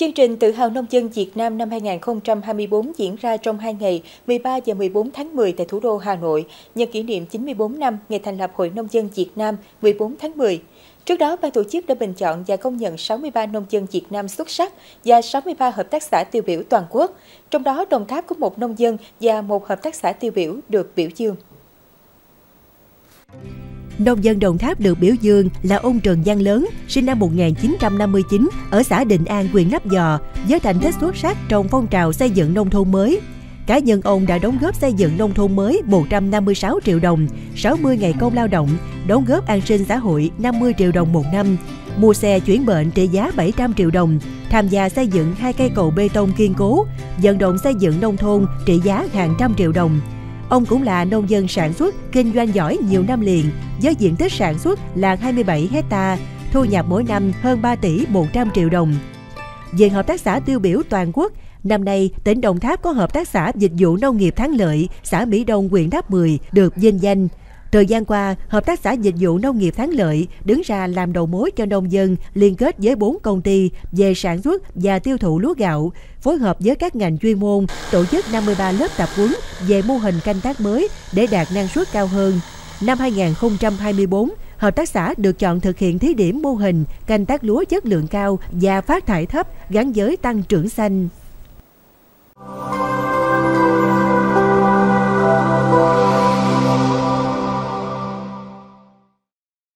Chương trình Tự hào Nông dân Việt Nam năm 2024 diễn ra trong 2 ngày 13 và 14 tháng 10 tại thủ đô Hà Nội, nhân kỷ niệm 94 năm ngày thành lập Hội Nông dân Việt Nam 14 tháng 10. Trước đó, ban tổ chức đã bình chọn và công nhận 63 nông dân Việt Nam xuất sắc và 63 hợp tác xã tiêu biểu toàn quốc. Trong đó, Đồng Tháp có 1 nông dân và 1 hợp tác xã tiêu biểu được biểu dương. Nông dân Đồng Tháp được biểu dương là ông Trần Văn Lớn, sinh năm 1959 ở xã Định An, huyện Lấp Vò, với thành tích xuất sắc trong phong trào xây dựng nông thôn mới. Cá nhân ông đã đóng góp xây dựng nông thôn mới 156 triệu đồng, 60 ngày công lao động, đóng góp an sinh xã hội 50 triệu đồng một năm, mua xe chuyển bệnh trị giá 700 triệu đồng, tham gia xây dựng 2 cây cầu bê tông kiên cố, vận động xây dựng nông thôn trị giá hàng trăm triệu đồng. Ông cũng là nông dân sản xuất, kinh doanh giỏi nhiều năm liền, với diện tích sản xuất là 27 hectare, thu nhập mỗi năm hơn 3 tỷ 100 triệu đồng. Về hợp tác xã tiêu biểu toàn quốc, năm nay, tỉnh Đồng Tháp có Hợp tác xã Dịch vụ Nông nghiệp Thắng Lợi, xã Mỹ Đông, huyện Tháp Mười được vinh danh. Thời gian qua, Hợp tác xã Dịch vụ Nông nghiệp Thắng Lợi đứng ra làm đầu mối cho nông dân liên kết với 4 công ty về sản xuất và tiêu thụ lúa gạo, phối hợp với các ngành chuyên môn, tổ chức 53 lớp tập huấn về mô hình canh tác mới để đạt năng suất cao hơn. Năm 2024, Hợp tác xã được chọn thực hiện thí điểm mô hình canh tác lúa chất lượng cao và phát thải thấp gắn với tăng trưởng xanh.